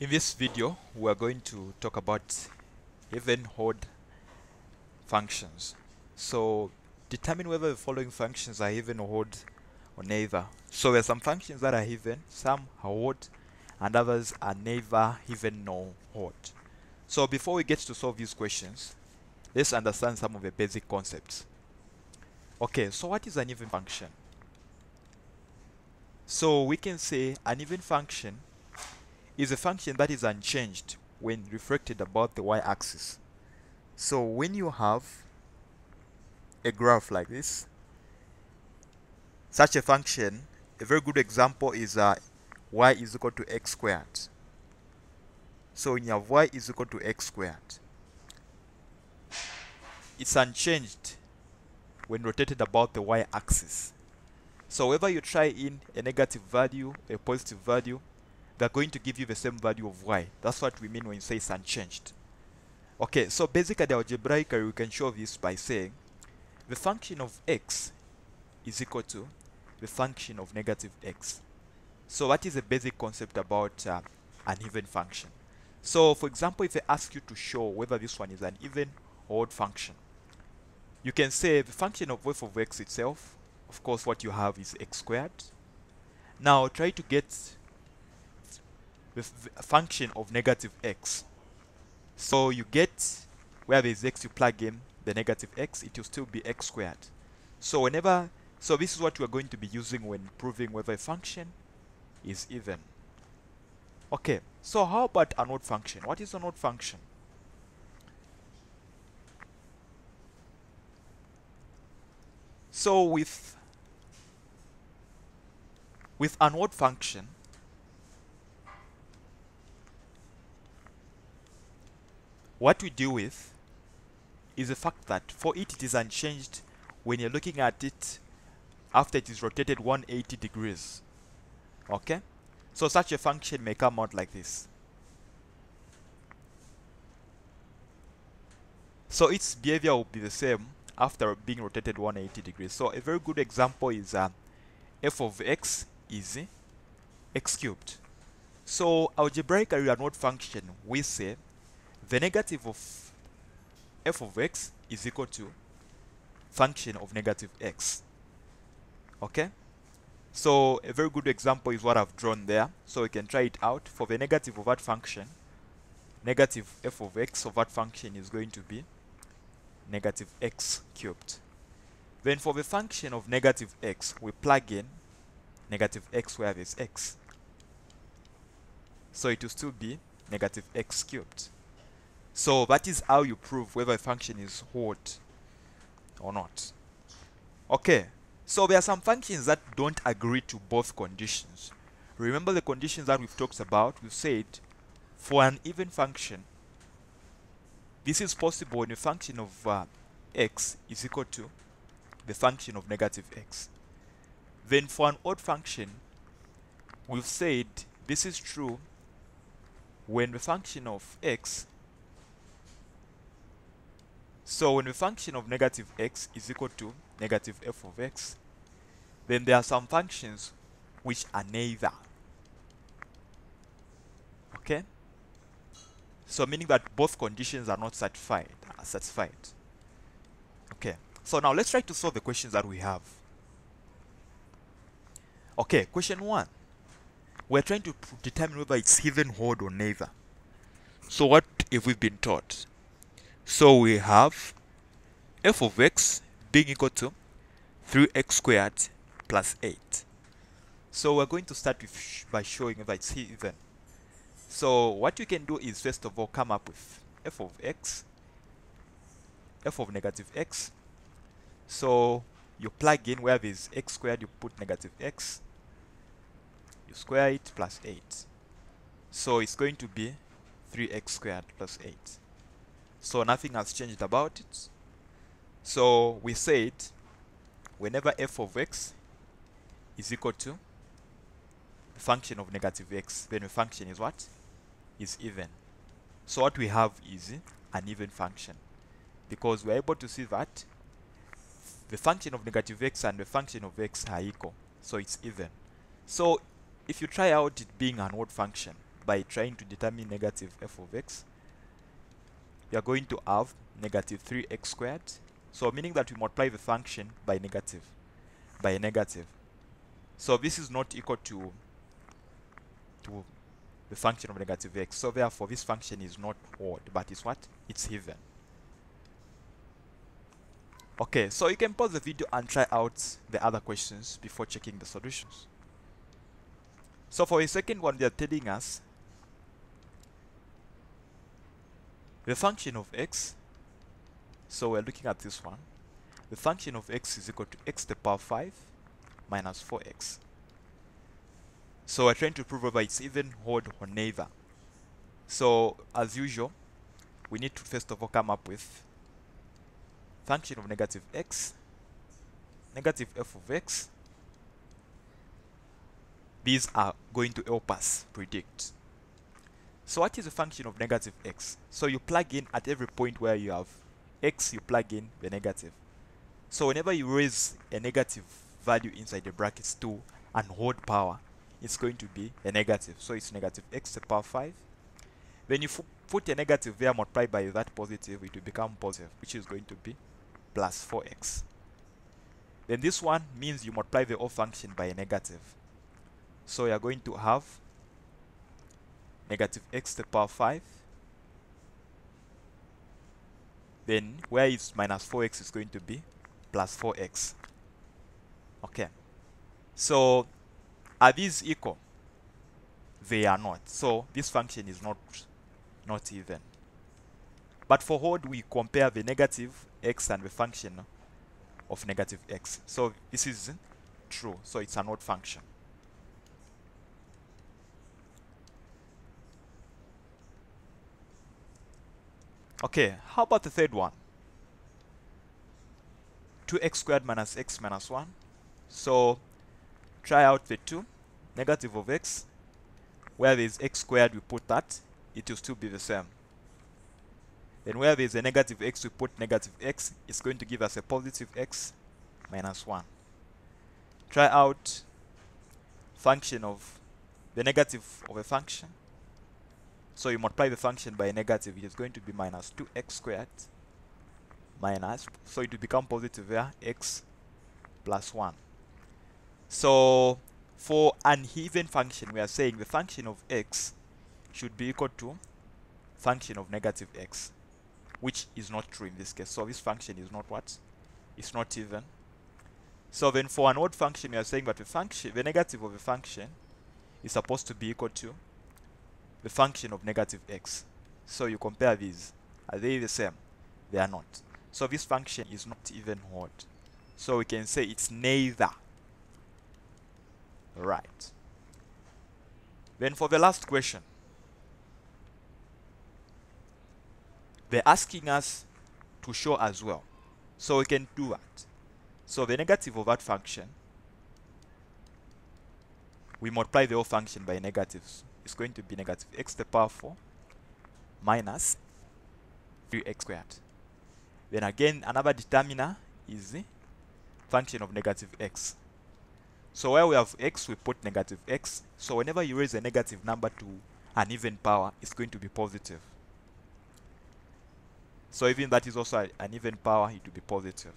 In this video, we are going to talk about even odd functions. So determine whether the following functions are even or odd or neither. So there are some functions that are even, some are odd, and others are neither even nor odd. So before we get to solve these questions, let's understand some of the basic concepts. Okay, so what is an even function? So we can say an even function is a function that is unchanged when reflected about the y-axis. So when you have a graph like this, such a function, a very good example is y is equal to x squared. So when you have y is equal to x squared, it's unchanged when rotated about the y-axis. So whether you try in a negative value, a positive value, they're going to give you the same value of y. That's what we mean when you say it's unchanged. Okay, so basically algebraically we can show this by saying the function of x is equal to the function of negative x. So that is a basic concept about an even function. So for example, if they ask you to show whether this one is an even or odd function, you can say the function of f of x itself, of course what you have is x squared. Now try to get the function of negative x. So you get where there is x, you plug in the negative x, it will still be x squared. So whenever, so this is what we are going to be using when proving whether a function is even. Okay, so how about an odd function? What is an odd function? So with an odd function, what we deal with is the fact that for it is unchanged when you're looking at it after it is rotated 180 degrees. Okay? So such a function may come out like this. So its behavior will be the same after being rotated 180 degrees. So a very good example is f of x is x cubed. So algebraically an odd function, we say the negative of f of x is equal to function of negative x. Okay? So a very good example is what I've drawn there. So we can try it out. For the negative of that function, negative f of x of that function is going to be negative x cubed. Then for the function of negative x, we plug in negative x where there's x. So it will still be negative x cubed. So that is how you prove whether a function is odd or not. Okay, so there are some functions that don't agree to both conditions. Remember the conditions that we've talked about. We've said for an even function, this is possible when the function of x is equal to the function of negative x. Then for an odd function, we've said this is true when the function of x, so when the function of negative x is equal to negative f of x, then there are some functions which are neither. Okay? So meaning that both conditions are not satisfied. Okay. So now let's try to solve the questions that we have. Okay, question 1. We're trying to determine whether it's even odd or neither. So what have we been taught? So we have f of x being equal to 3x squared plus 8. So we're going to start with by showing that it's even. So what you can do is first of all come up with f of x, f of negative x. So you plug in where there is x squared, you put negative x, you square it plus 8. So it's going to be 3x squared plus 8. So nothing has changed about it. So we said whenever f of x is equal to the function of negative x, then the function is what? Is even. So what we have is an even function, because we're able to see that the function of negative x and the function of x are equal. So it's even. So if you try out it being an odd function, by trying to determine negative f of x, we are going to have negative 3x squared. So meaning that we multiply the function by negative. So this is not equal to the function of negative x. So therefore this function is not odd, but it's what? It's even. Okay, so you can pause the video and try out the other questions before checking the solutions. So for the second one, they are telling us the function of x. So we're looking at this one. The function of x is equal to x to the power 5 minus 4x. So we're trying to prove whether it's even, odd, or neither. So as usual, we need to first of all come up with function of negative x, negative f of x. These are going to help us predict. So what is the function of negative x? So you plug in at every point where you have x, you plug in the negative. So whenever you raise a negative value inside the brackets to an odd power, it's going to be a negative. So it's negative x to the power 5. When you put a negative there multiplied by that positive, it will become positive, which is going to be plus 4x. Then this one means you multiply the whole function by a negative. So you are going to have negative x to the power 5. Then where it's minus 4x is going to be plus 4x. Okay. So are these equal? They are not. So this function is not even. But for odd, we compare the negative x and the function of negative x. So this is true. So it's an odd function. Okay, how about the third one? 2x squared minus x minus 1. So try out the 2, negative of x. Where there is x squared, we put that. It will still be the same. Then where there is a negative x, we put negative x. It's going to give us a positive x minus 1. Try out function of the negative of a function. So you multiply the function by a negative, it is going to be minus 2x squared minus, so it will become positive there, x plus 1. So for an even function, we are saying the function of x should be equal to function of negative x, which is not true in this case. So this function is not what? It's not even. So then for an odd function, we are saying that the negative of a function is supposed to be equal to the function of negative x. So you compare these. Are they the same? They are not. So this function is not even odd. So we can say it's neither. Right. Then for the last question, they're asking us to show as well. So we can do that. So the negative of that function, we multiply the whole function by negatives. It's going to be negative x to the power 4 minus 3x squared. Then again, another determiner is the function of negative x. So where we have x, we put negative x. So whenever you raise a negative number to an even power, it's going to be positive. So even that is also an even power, it will be positive.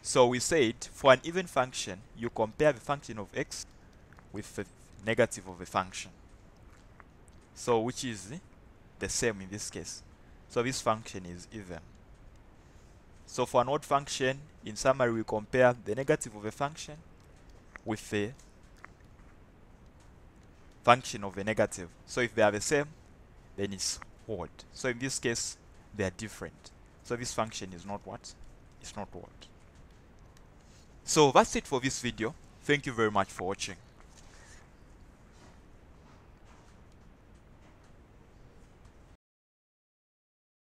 So we said for an even function, you compare the function of x with the negative of a function, so which is the same in this case. So this function is even. So for an odd function, in summary, we compare the negative of a function with the function of a negative. So if they are the same, then it's odd. So in this case, they are different. So this function is not what? It's not odd. So that's it for this video. Thank you very much for watching.